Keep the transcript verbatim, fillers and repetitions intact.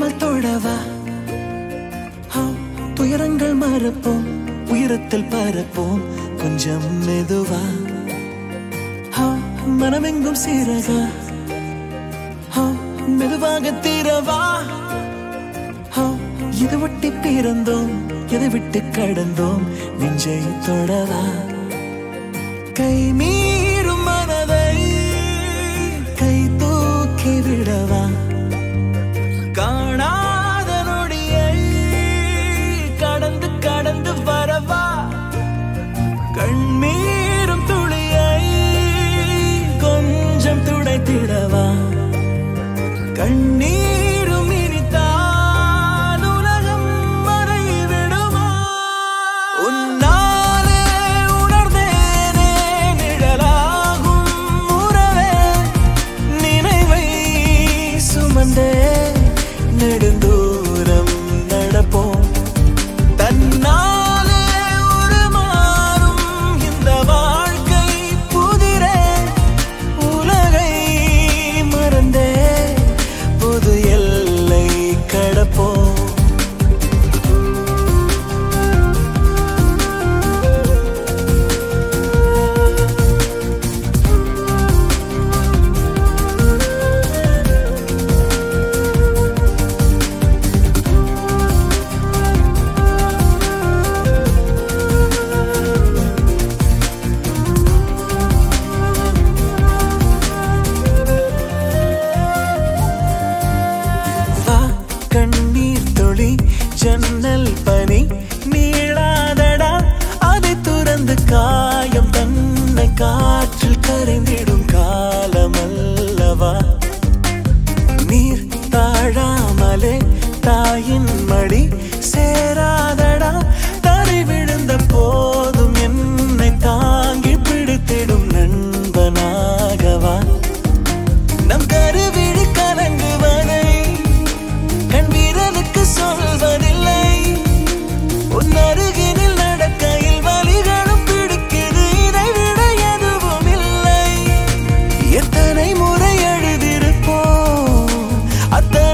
ಮಾಡ್ತೋಡವ ಹಾ துயரங்கள் மறப்போம் உயிரத்தில் பரப்போம் கொஞ்சம் மெதுவா ஹா மனமெங்கும் சீரக ஹா மெதுவாக தீரவா ஹா இது ஒட்டி பிறந்தோம் எதை விட்டு கடந்தோம் நெஞ்சை தொடவா கை மீறும் மனதை கை தூக்கி விடவா காணாத நொடியை கடந்து கடந்து வரவா கண்ணீரும் துளியை கொஞ்சம் துடைத்திடவா கண்ணீரும் இனித்தால் உலகம் மறைவிடுமா உன்னாலே உணர்ந்தேனே நிழலாகும் உறவே நினைவை சுமந்தே நெடுந்தூரம் நடப்போம் தன்னாலே உருமாறும் இந்த வாழ்க்கை புதிரே உலகை மறந்தே புது எல்லை கடப்போம் ஜன்னல் பனி நீளாதடா அதை துறந்து காயம் தன்னை காற்றில் கரைந்திடும் காலமல்லவா நீர் தாழாமலே தாயின் மடி சேராதடா தரை விழுந்த போதும் என்னை தாங்கி பிடித்திடும் நண்பனாகவா நம் கருவிழி கலங்குவதை கண் வீரனுக்கு சொல்வதை அருகினில் நடக்கையில் வலிகளும் பிடிக்கிறது இதை விட எதுவும் இல்லை எத்தனை முறை எழுதியிருப்போம் அத்தனை